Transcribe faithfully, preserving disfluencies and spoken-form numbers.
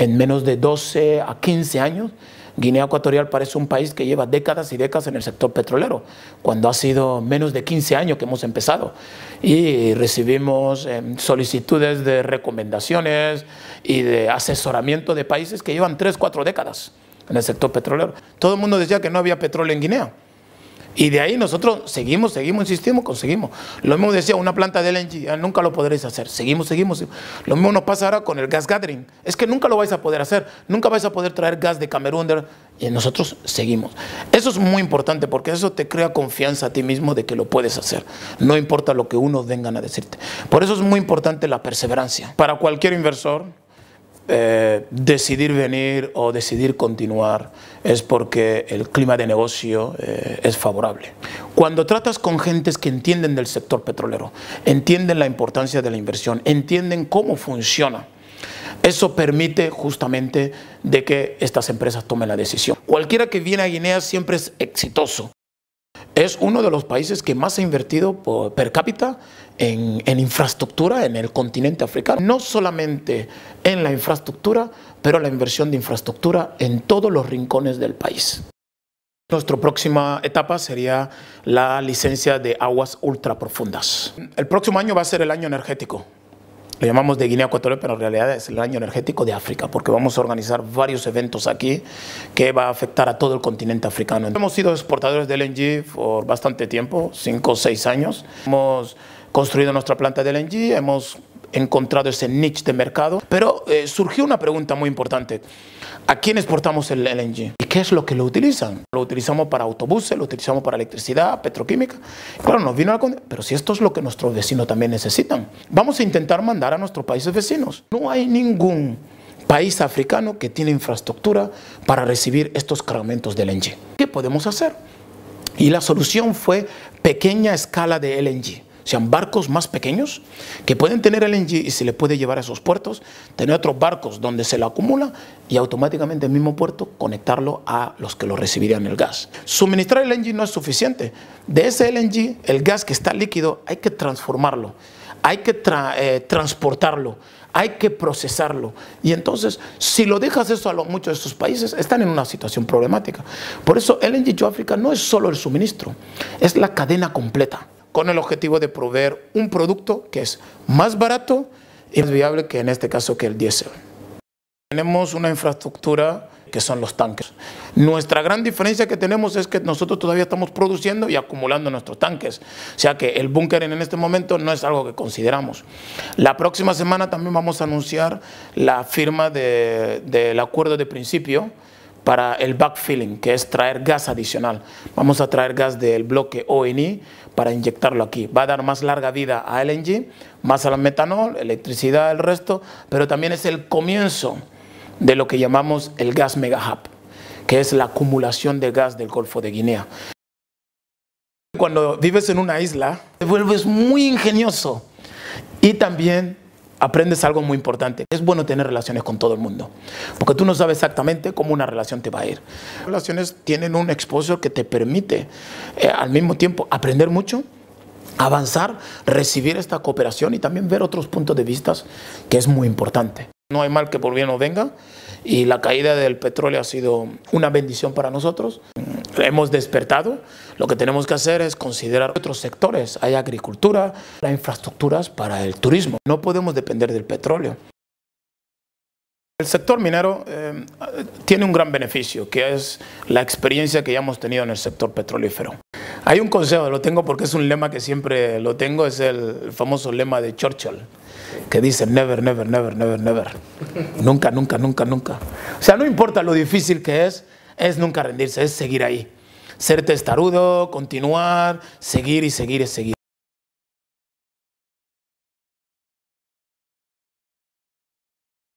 en menos de doce a quince años, Guinea Ecuatorial parece un país que lleva décadas y décadas en el sector petrolero, cuando ha sido menos de quince años que hemos empezado. Y recibimos eh, solicitudes de recomendaciones y de asesoramiento de países que llevan tres, cuatro décadas en el sector petrolero. Todo el mundo decía que no había petróleo en Guinea. Y de ahí nosotros seguimos, seguimos, insistimos, conseguimos. Lo mismo decía una planta de L N G, nunca lo podréis hacer. Seguimos, seguimos, seguimos. Lo mismo nos pasa ahora con el gas gathering. Es que nunca lo vais a poder hacer. Nunca vais a poder traer gas de Camerún. De... Y nosotros seguimos. Eso es muy importante porque eso te crea confianza a ti mismo de que lo puedes hacer. No importa lo que unos vengan a decirte. Por eso es muy importante la perseverancia. Para cualquier inversor, Eh, decidir venir o decidir continuar es porque el clima de negocio eh, es favorable. Cuando tratas con gentes que entienden del sector petrolero, entienden la importancia de la inversión, entienden cómo funciona, eso permite justamente de que estas empresas tomen la decisión. Cualquiera que viene a Guinea siempre es exitoso. Es uno de los países que más ha invertido por, per cápita en, en infraestructura en el continente africano. No solamente en la infraestructura, pero la inversión de infraestructura en todos los rincones del país. Nuestra próxima etapa sería la licencia de aguas ultraprofundas. El próximo año va a ser el año energético. Lo llamamos de Guinea Ecuatorial, pero en realidad es el año energético de África, porque vamos a organizar varios eventos aquí que va a afectar a todo el continente africano. Hemos sido exportadores de L N G por bastante tiempo, cinco o seis años. Hemos construido nuestra planta de L N G, hemos encontrado ese nicho de mercado, pero eh, surgió una pregunta muy importante. ¿A quién exportamos el L N G? ¿Y qué es lo que lo utilizan? Lo utilizamos para autobuses, lo utilizamos para electricidad, petroquímica. Claro, nos vino a la... Pero si esto es lo que nuestros vecinos también necesitan. Vamos a intentar mandar a nuestros países vecinos. No hay ningún país africano que tiene infraestructura para recibir estos cargamentos de L N G. ¿Qué podemos hacer? Y la solución fue pequeña escala de L N G. O sea, barcos más pequeños que pueden tener L N G y se le puede llevar a esos puertos, tener otros barcos donde se lo acumula y automáticamente el mismo puerto conectarlo a los que lo recibirían el gas. Suministrar L N G no es suficiente. De ese L N G, el gas que está líquido, hay que transformarlo, hay que tra eh, transportarlo, hay que procesarlo. Y entonces, si lo dejas eso a los, muchos de estos países, están en una situación problemática. Por eso, L N G to Africa no es solo el suministro, es la cadena completa, con el objetivo de proveer un producto que es más barato y más viable que en este caso que el diésel. Tenemos una infraestructura que son los tanques. Nuestra gran diferencia que tenemos es que nosotros todavía estamos produciendo y acumulando nuestros tanques. O sea que el búnker en este momento no es algo que consideramos. La próxima semana también vamos a anunciar la firma de, del acuerdo de principio para el backfilling, que es traer gas adicional. Vamos a traer gas del bloque O N I para inyectarlo aquí. Va a dar más larga vida a L N G, más al metanol, electricidad, el resto, pero también es el comienzo de lo que llamamos el gas mega hub, que es la acumulación de gas del Golfo de Guinea. Cuando vives en una isla, te vuelves muy ingenioso y también aprendes algo muy importante. Es bueno tener relaciones con todo el mundo, porque tú no sabes exactamente cómo una relación te va a ir. Las relaciones tienen un exposure que te permite eh, al mismo tiempo aprender mucho, avanzar, recibir esta cooperación y también ver otros puntos de vista, que es muy importante. No hay mal que por bien no venga y la caída del petróleo ha sido una bendición para nosotros. Hemos despertado. Lo que tenemos que hacer es considerar otros sectores. Hay agricultura, hay infraestructuras para el turismo. No podemos depender del petróleo. El sector minero eh, tiene un gran beneficio, que es la experiencia que ya hemos tenido en el sector petrolífero. Hay un consejo, lo tengo porque es un lema que siempre lo tengo, es el famoso lema de Churchill, que dice never, never, never, never, never. Nunca, nunca, nunca, nunca. O sea, no importa lo difícil que es, es nunca rendirse, es seguir ahí. Ser testarudo, continuar, seguir y seguir y seguir.